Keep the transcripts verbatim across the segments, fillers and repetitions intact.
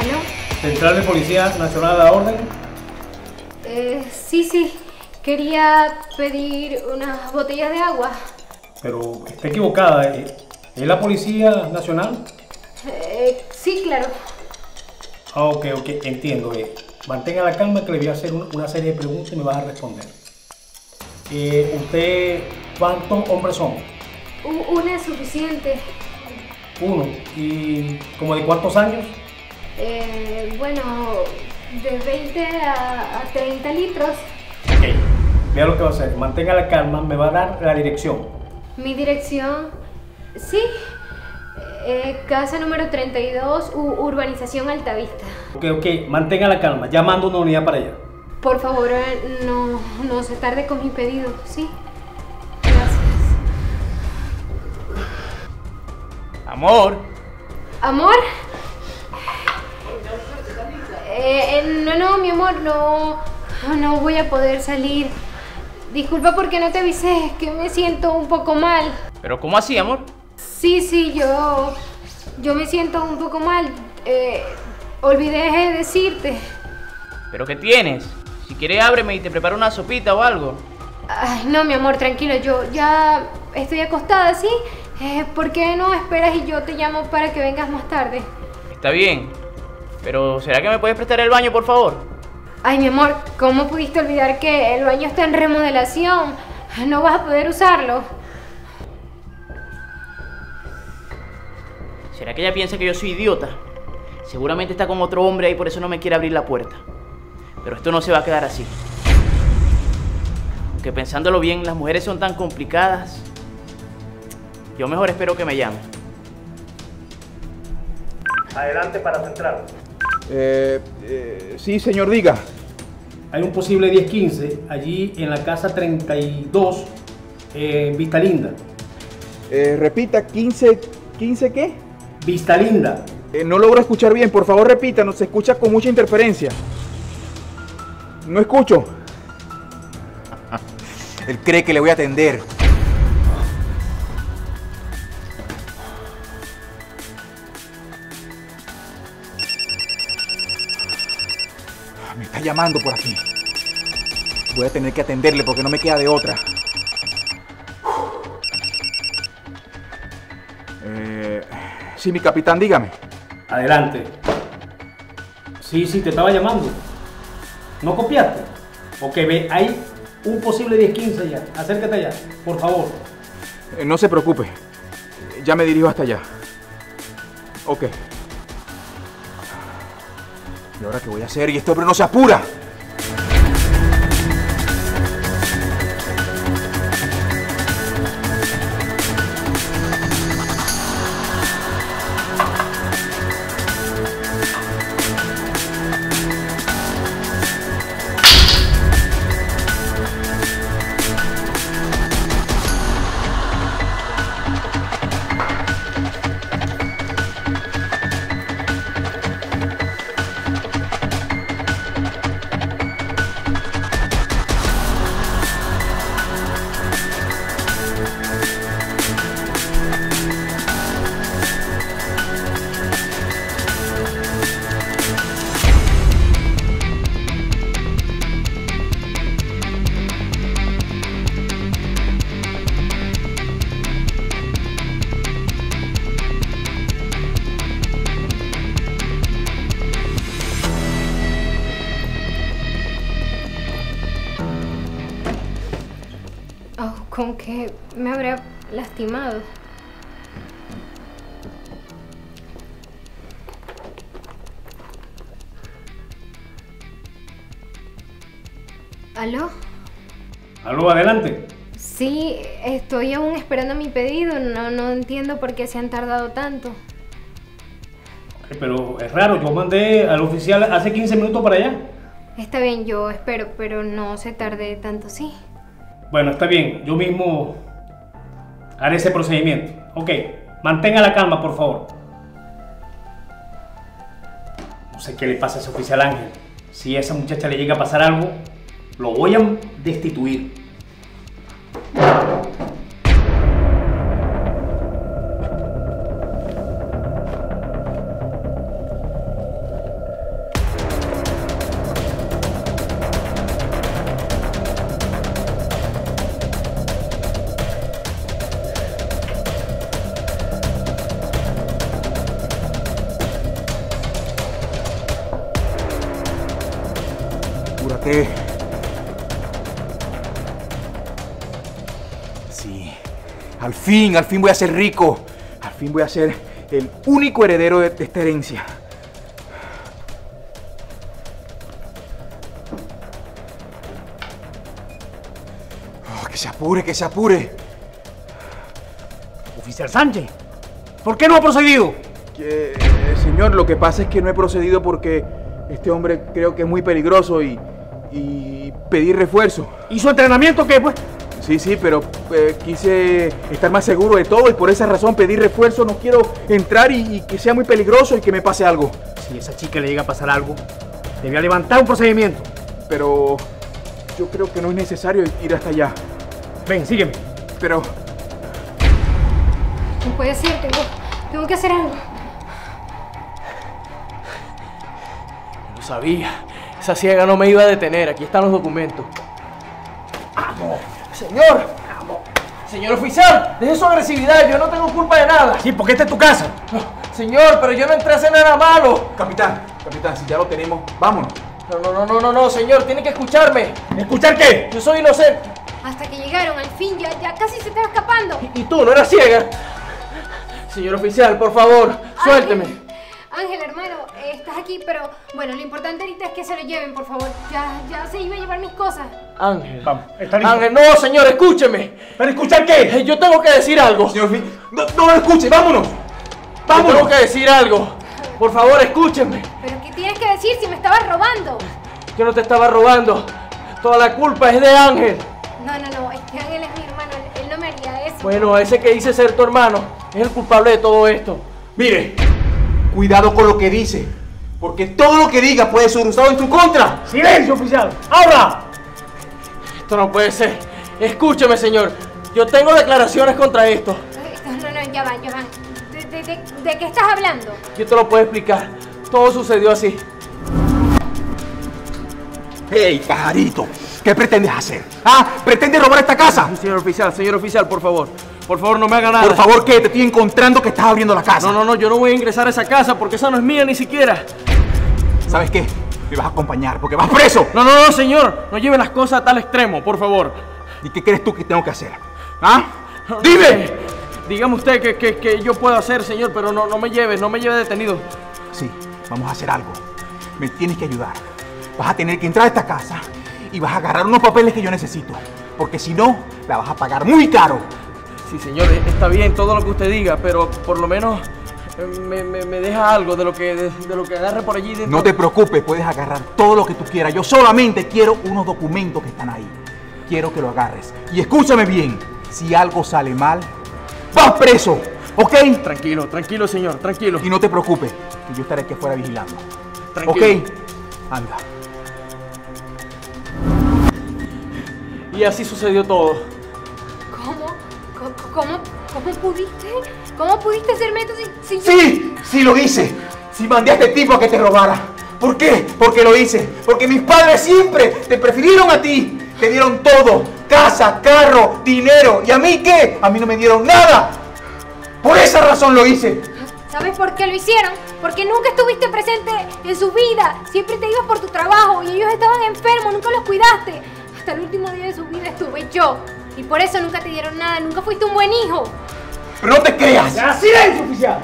¿Aló? Central de Policía Nacional, a la orden. Eh, sí, sí. Quería pedir unas botellas de agua. Pero está equivocada. ¿Es la Policía Nacional? Eh, sí, claro. Ah, ok, ok. Entiendo. Eh. Mantenga la calma que le voy a hacer una serie de preguntas y me vas a responder. Eh, ¿Usted cuántos hombres son? Una es suficiente. Uno. ¿Y como de cuántos años? Eh, bueno, de veinte a treinta litros. Ok, vea lo que va a hacer. Mantenga la calma, me va a dar la dirección. ¿Mi dirección? Sí. Eh, casa número treinta y dos, urbanización Altavista. Ok, ok, mantenga la calma. Ya mando una unidad para allá. Por favor, no, no se tarde con mi pedido, ¿sí? Amor. ¿Amor? Eh, eh, no, no, mi amor, no, no voy a poder salir. Disculpa porque no te avisé, que me siento un poco mal. ¿Pero cómo así, amor? Sí, sí, yo, yo me siento un poco mal. Eh, olvidé decirte. ¿Pero qué tienes? Si quieres ábreme y te preparo una sopita o algo. Ay, no, mi amor, tranquilo, yo ya estoy acostada, ¿sí? Eh, ¿Por qué no esperas y yo te llamo para que vengas más tarde? Está bien, pero ¿será que me puedes prestar el baño, por favor? Ay, mi amor, ¿cómo pudiste olvidar que el baño está en remodelación? No vas a poder usarlo. ¿Será que ella piensa que yo soy idiota? Seguramente está con otro hombre ahí, por eso no me quiere abrir la puerta. Pero esto no se va a quedar así. Aunque pensándolo bien, las mujeres son tan complicadas. Yo mejor espero que me llame. Adelante para central. Eh, eh, sí, señor, diga. Hay un posible diez quince allí en la casa treinta y dos, eh, Vista Linda. Eh, repita, quince, quince ¿qué? Vista Linda. Eh, no logro escuchar bien, por favor repita, nos escucha con mucha interferencia. No escucho. Él cree que le voy a atender. Me está llamando por aquí. Voy a tener que atenderle porque no me queda de otra. Eh, sí, mi capitán, dígame. Adelante. Sí, sí, te estaba llamando. ¿No copiaste? Ok, ve, hay un posible diez quince ya. Acércate allá, por favor. Eh, no se preocupe. Ya me dirijo hasta allá. Ok. ¿Y ahora qué voy a hacer? Y este hombre no se apura. Con que me habrá lastimado. ¿Aló? ¿Aló, adelante? Sí, estoy aún esperando mi pedido. No, no entiendo por qué se han tardado tanto. Pero es raro, yo mandé al oficial hace quince minutos para allá. Está bien, yo espero, pero no se tarde tanto, ¿sí? Bueno, está bien, yo mismo haré ese procedimiento. Ok, mantenga la calma, por favor. No sé qué le pasa a ese oficial Ángel. Si a esa muchacha le llega a pasar algo, lo voy a destituir. Este... Sí. Al fin, al fin voy a ser rico. Al fin voy a ser el único heredero de esta herencia. Oh, que se apure, que se apure. Oficial Sánchez, ¿por qué no ha procedido? Que, eh, señor, lo que pasa es que no he procedido porque este hombre creo que es muy peligroso y, y pedí refuerzo. ¿Y su entrenamiento qué, pues? Sí, sí, pero eh, quise estar más seguro de todo y por esa razón pedí refuerzo. No quiero entrar y, y que sea muy peligroso y que me pase algo. Si a esa chica le llega a pasar algo, debía levantar un procedimiento. Pero yo creo que no es necesario ir hasta allá. Ven, sígueme. Pero... No puede ser, tengo, tengo que hacer algo. No sabía. Esa ciega no me iba a detener. Aquí están los documentos. ¡Vamos! Señor, señor oficial, deje su agresividad, yo no tengo culpa de nada. Sí, porque esta es tu casa. No, señor, pero yo no entré a hacer nada malo. Capitán, capitán, si ya lo tenemos, vámonos. No, no, no, no, no, no, señor, tiene que escucharme. ¿Escuchar qué? Yo soy inocente. Hasta que llegaron, al fin, ya, ya casi se estaba escapando. ¿Y, y tú, no eras ciega? Señor oficial, por favor, Ángel, suélteme. Ángel, hermano, eh, estás aquí, pero bueno, lo importante ahorita es que se lo lleven, por favor. Ya, ya se iba a llevar mis cosas. Ángel, vamos, está listo. Ángel, no, señor, escúcheme. ¿Pero escuchar qué? Yo tengo que decir algo. Señor, no, no lo escuche, vámonos. Vámonos. Yo tengo que decir algo. Por favor, escúcheme. ¿Pero qué tienes que decir si me estabas robando? Yo no te estaba robando. Toda la culpa es de Ángel. No, no, no, es que Ángel es mi hermano, él no me haría eso. Bueno, ese que dice ser tu hermano es el culpable de todo esto. Mire, cuidado con lo que dice, porque todo lo que diga puede ser usado en tu contra. ¡Silencio, oficial! ¡Habla! Esto no puede ser. Escúcheme, señor. Yo tengo declaraciones contra esto. No, no, ya va, ya va. ¿De, de, de, de qué estás hablando? Yo te lo puedo explicar. Todo sucedió así. ¡Hey, pajarito! ¿Qué pretendes hacer? ¿Ah? ¿Pretendes robar esta casa? Señor oficial, señor oficial, por favor. Por favor, no me haga nada. Por favor, ¿qué? Te estoy encontrando que estás abriendo la casa. No, no, no. Yo no voy a ingresar a esa casa porque esa no es mía ni siquiera. ¿Sabes qué? Me vas a acompañar porque vas preso. No, no, no, señor. No lleve las cosas a tal extremo, por favor. ¿Y qué crees tú que tengo que hacer? ¿Ah? No, no, ¡dime! Eh, dígame usted que, que, que yo puedo hacer, señor, pero no, no me lleve, no me lleve detenido. Sí, vamos a hacer algo. Me tienes que ayudar. Vas a tener que entrar a esta casa y vas a agarrar unos papeles que yo necesito. Porque si no, la vas a pagar muy caro. Sí, señor, está bien todo lo que usted diga, pero por lo menos... Me, me, me deja algo de lo que de, de lo que agarre por allí dentro. No te preocupes, puedes agarrar todo lo que tú quieras. Yo solamente quiero unos documentos que están ahí. Quiero que lo agarres. Y escúchame bien, si algo sale mal, ¡vas preso! ¿Ok? Tranquilo, tranquilo, señor, tranquilo. Y no te preocupes, que yo estaré aquí afuera vigilando. Tranquilo. ¿Ok? Anda. Y así sucedió todo. ¿Cómo? ¿Cómo? ¿Cómo pudiste? ¿Cómo pudiste hacerme esto si, si yo... Sí, sí lo hice. Sí mandé a este tipo a que te robara. ¿Por qué? Porque lo hice. Porque mis padres siempre te prefirieron a ti. Te dieron todo. Casa, carro, dinero. ¿Y a mí qué? A mí no me dieron nada. Por esa razón lo hice. ¿Sabes por qué lo hicieron? Porque nunca estuviste presente en su vida. Siempre te ibas por tu trabajo y ellos estaban enfermos. Nunca los cuidaste. Hasta el último día de su vida estuve yo. Y por eso nunca te dieron nada. Nunca fuiste un buen hijo. ¡Pero no te creas! ¡Ya, silencio, oficial!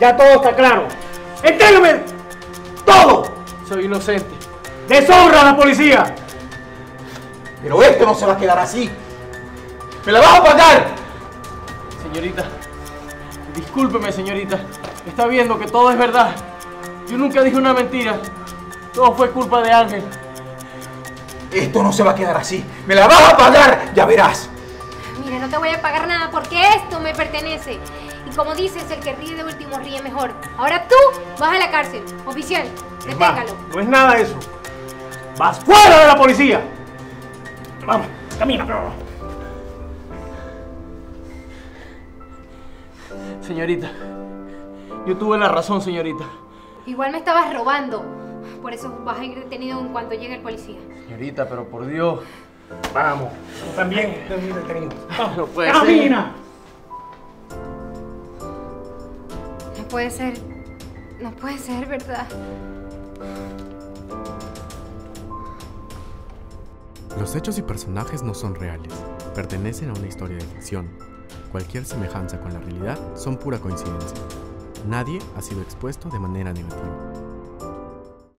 Ya todo está claro. ¡Entrégame todo! Soy inocente. ¡Deshonra a la policía! Pero esto no se va a quedar así. ¡Me la vas a pagar! Señorita, discúlpeme, señorita. Está viendo que todo es verdad. Yo nunca dije una mentira. Todo fue culpa de Ángel. Esto no se va a quedar así. ¡Me la vas a pagar! ¡Ya verás! Mira, no te voy a pagar nada porque esto me pertenece. Y como dices, el que ríe de último ríe mejor. Ahora tú vas a la cárcel. Oficial, deténgalo. No es nada eso. ¡Vas fuera de la policía! Vamos, camina. Señorita, yo tuve la razón, señorita. Igual me estabas robando. Por eso vas a ir detenido en cuanto llegue el policía. Señorita, pero por Dios... Vamos, yo también estoy detenido. No puede ¡Camina! ser. No puede ser. No puede ser, ¿verdad? Los hechos y personajes no son reales, pertenecen a una historia de ficción. Cualquier semejanza con la realidad son pura coincidencia. Nadie ha sido expuesto de manera negativa.